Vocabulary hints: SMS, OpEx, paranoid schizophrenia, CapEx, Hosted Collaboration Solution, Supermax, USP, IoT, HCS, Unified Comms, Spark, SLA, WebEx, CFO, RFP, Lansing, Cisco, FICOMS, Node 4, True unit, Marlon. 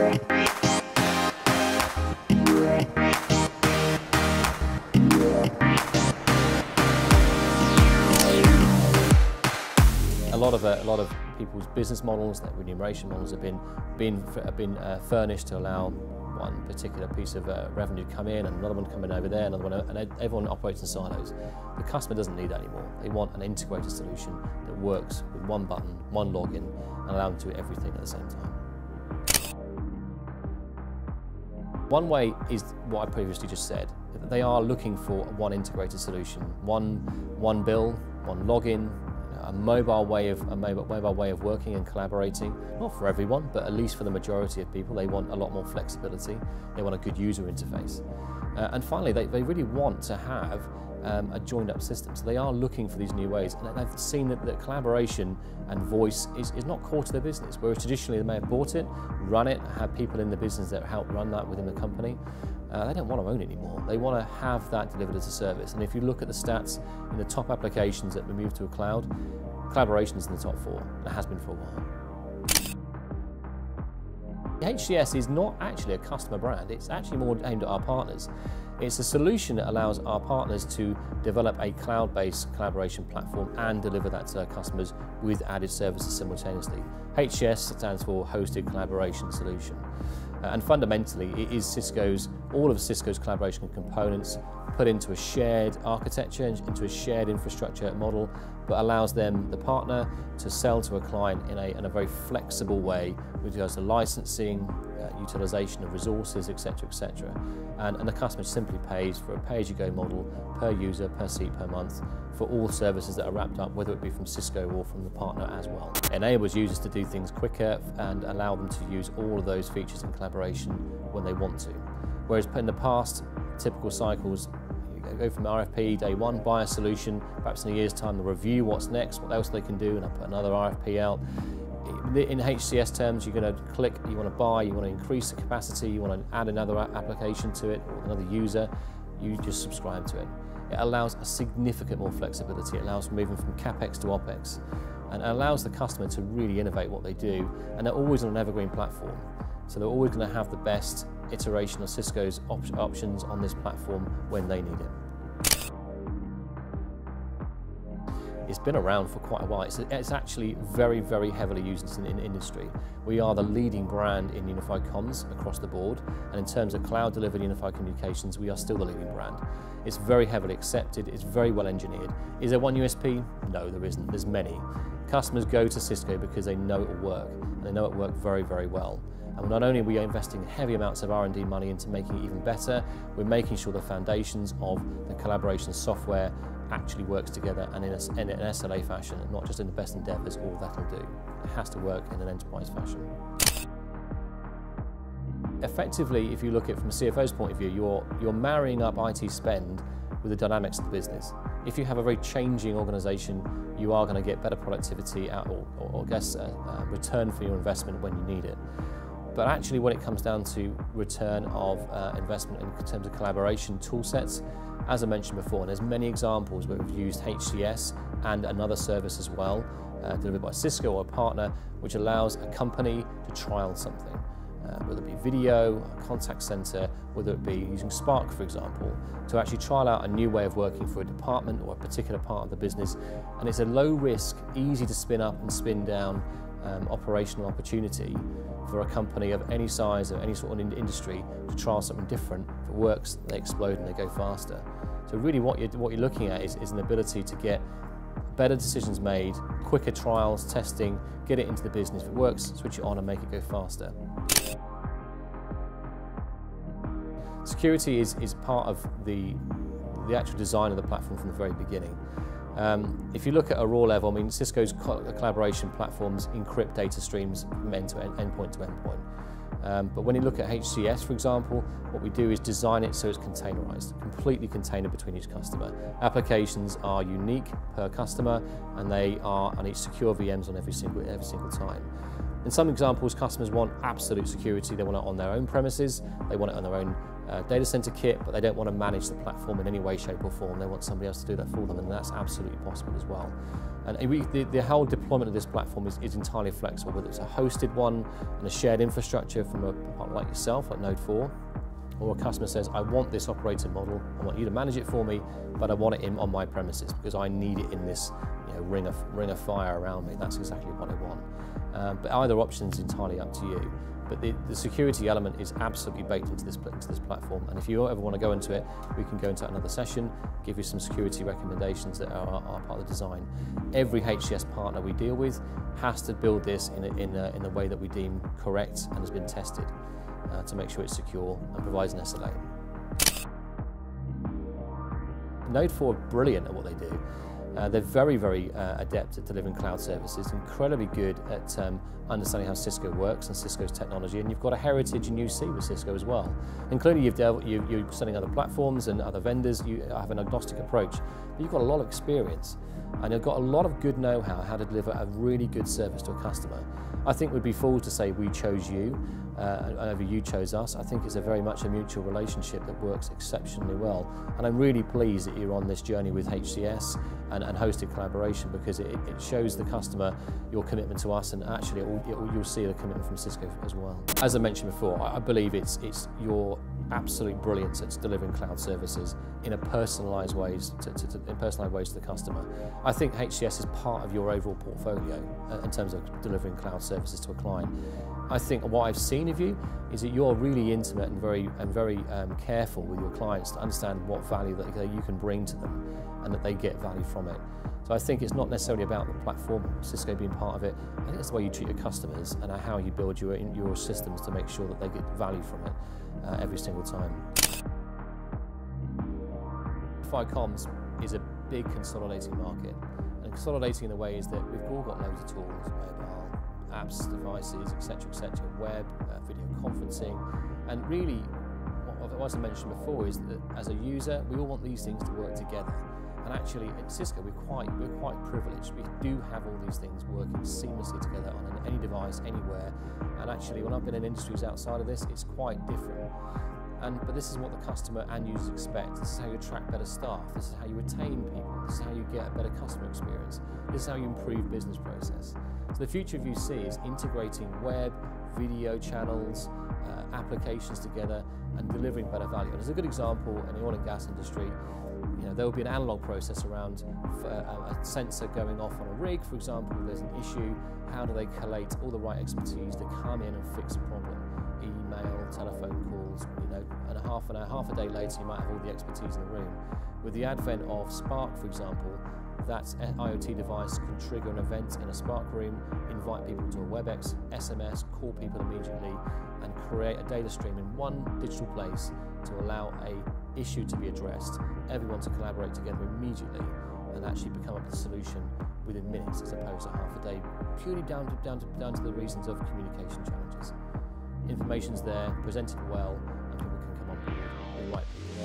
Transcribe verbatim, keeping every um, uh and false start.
A lot of uh, a lot of people's business models, their remuneration models, have been been have been uh, furnished to allow one particular piece of uh, revenue to come in, and another one coming over there, another one, and everyone operates in silos. The customer doesn't need that anymore. They want an integrated solution that works with one button, one login, and allow them to do everything at the same time. One way is what I previously just said. They are looking for one integrated solution, one one bill, one login. A mobile way of a mobile, mobile way of working and collaborating. Not for everyone, but at least for the majority of people, they want a lot more flexibility. They want a good user interface, uh, and finally, they, they really want to have um, a joined-up system. So they are looking for these new ways, and they've seen that, that collaboration and voice is, is not core to their business. Whereas traditionally, they may have bought it, run it, have people in the business that help run that within the company. Uh, they don't want to own it anymore. They want to have that delivered as a service. And if you look at the stats in the top applications that we moved to a cloud, collaboration's in the top four. It has been for a while. H C S is not actually a customer brand. It's actually more aimed at our partners. It's a solution that allows our partners to develop a cloud-based collaboration platform and deliver that to their customers with added services simultaneously. H C S stands for Hosted Collaboration Solution. And fundamentally, it is Cisco's, all of Cisco's collaboration components put into a shared architecture, into a shared infrastructure model, but allows them, the partner, to sell to a client in a, in a very flexible way with regards to licensing, uh, utilization of resources, et cetera, et cetera. And, and the customer simply pays for a pay-as-you-go model per user, per seat, per month for all services that are wrapped up, whether it be from Cisco or from the partner as well. It enables users to do things quicker and allow them to use all of those features in collaboration when they want to. Whereas in the past, typical cycles, you go from R F P day one, buy a solution, perhaps in a year's time they'll review what's next, what else they can do, and I'll put another R F P out. In H C S terms, you're going to click, you want to buy, you want to increase the capacity, you want to add another application to it, or another user, you just subscribe to it. It allows a significant more flexibility. It allows moving from CapEx to OpEx, and it allows the customer to really innovate what they do, and they're always on an evergreen platform. So they're always going to have the best iteration of Cisco's op options on this platform when they need it. It's been around for quite a while. It's, it's actually very, very heavily used in, in industry. We are the leading brand in Unified Comms across the board, and in terms of cloud-delivered Unified Communications, we are still the leading brand. It's very heavily accepted. It's very well engineered. Is there one U S P? No, there isn't. There's many. Customers go to Cisco because they know it will work, and they know it worked very, very well. And not only are we investing heavy amounts of R and D money into making it even better, we're making sure the foundations of the collaboration software actually works together and in, a, in an S L A fashion, and not just in the best endeavors, all that'll do. It has to work in an enterprise fashion. Effectively, if you look at it from a C F O's point of view, you're, you're marrying up I T spend with the dynamics of the business. If you have a very changing organization, you are going to get better productivity out, or, or, or I guess a, a return for your investment when you need it. But actually, when it comes down to return of uh, investment in terms of collaboration tool sets, as I mentioned before, and there's many examples where we've used H C S and another service as well, uh, delivered by Cisco or a partner, which allows a company to trial something, uh, whether it be video, a contact center, whether it be using Spark, for example, to actually trial out a new way of working for a department or a particular part of the business. And it's a low risk, easy to spin up and spin down um, operational opportunity for a company of any size, of any sort of industry, to trial something different. If it works, they explode and they go faster. So really what you're, what you're looking at is, is an ability to get better decisions made, quicker trials, testing, get it into the business. If it works, switch it on and make it go faster. Security is, is part of the, the actual design of the platform from the very beginning. Um, if you look at a raw level, I mean, Cisco's collaboration platforms encrypt data streams from end to end, endpoint to endpoint. Um, but when you look at H C S, for example, what we do is design it so it's containerized, completely contained between each customer. Applications are unique per customer, and they are on each secure V Ms on every single, every single time. In some examples, customers want absolute security. They want it on their own premises, they want it on their own uh, data center kit, but they don't want to manage the platform in any way, shape or form. They want somebody else to do that for them, and that's absolutely possible as well. And we, the, the whole deployment of this platform is, is entirely flexible, whether it's a hosted one and a shared infrastructure from a partner like yourself, like Node four, or a customer says, I want this operating model, I want you to manage it for me, but I want it in, on my premises because I need it in this you know, ring, of, ring of fire around me. That's exactly what I want. Um, but either option is entirely up to you. But the, the security element is absolutely baked into this, into this platform. And if you ever want to go into it, we can go into another session, give you some security recommendations that are, are part of the design. Every H C S partner we deal with has to build this in a, in a, in a way that we deem correct and has been tested uh, to make sure it's secure and provides an S L A. Node four are brilliant at what they do. Uh, they're very, very uh, adept at delivering cloud services, incredibly good at um, understanding how Cisco works and Cisco's technology, and you've got a heritage and U C with Cisco as well. And clearly you've dealt, you, you're selling other platforms and other vendors, you have an agnostic approach, but you've got a lot of experience, and you've got a lot of good know-how how to deliver a really good service to a customer. I think we'd be fools to say we chose you uh, over you chose us. I think it's a very much a mutual relationship that works exceptionally well, and I'm really pleased that you're on this journey with H C S and and hosted collaboration, because it, it shows the customer your commitment to us, and actually it will, it will, you'll see the commitment from Cisco as well. As I mentioned before, I believe it's, it's your absolute brilliance at delivering cloud services in a personalised ways to, to, to, in personalised ways to the customer. I think H C S is part of your overall portfolio uh, in terms of delivering cloud services to a client. I think what I've seen of you is that you're really intimate and very, and very um, careful with your clients to understand what value that, that you can bring to them, and that they get value from it. So I think it's not necessarily about the platform, Cisco being part of it. I think it's the way you treat your customers and how you build your, your systems to make sure that they get value from it uh, every single time. FICOMS is a big consolidating market. And consolidating in a way is that we've all got loads of tools, mobile, apps, devices, et cetera, et cetera, web, uh, video conferencing, and really, what I mentioned before is that as a user, we all want these things to work together. And actually, at Cisco, we're quite, we're quite privileged. We do have all these things working seamlessly together on any device, anywhere. And actually, when I've been in industries outside of this, it's quite different. And, but this is what the customer and users expect. This is how you attract better staff. This is how you retain people. This is how you get a better customer experience. This is how you improve business process. So the future of U C is integrating web, video channels, uh, applications together, and delivering better value. And as a good example, in the oil and gas industry, you know, there will be an analog process around uh, a sensor going off on a rig, for example. There's an issue. How do they collate all the right expertise to come in and fix a problem? Email, telephone calls, you know, and a half an hour, half a day later, you might have all the expertise in the room. With the advent of Spark, for example, that IoT device can trigger an event in a Spark room, invite people to a WebEx, S M S, call people immediately, and create a data stream in one digital place to allow a issue to be addressed, everyone to collaborate together immediately, and actually become up with a solution within minutes, as opposed to half a day, purely down to, down to, down to the reasons of communication challenges. Information's there, presented well, and people can come on board.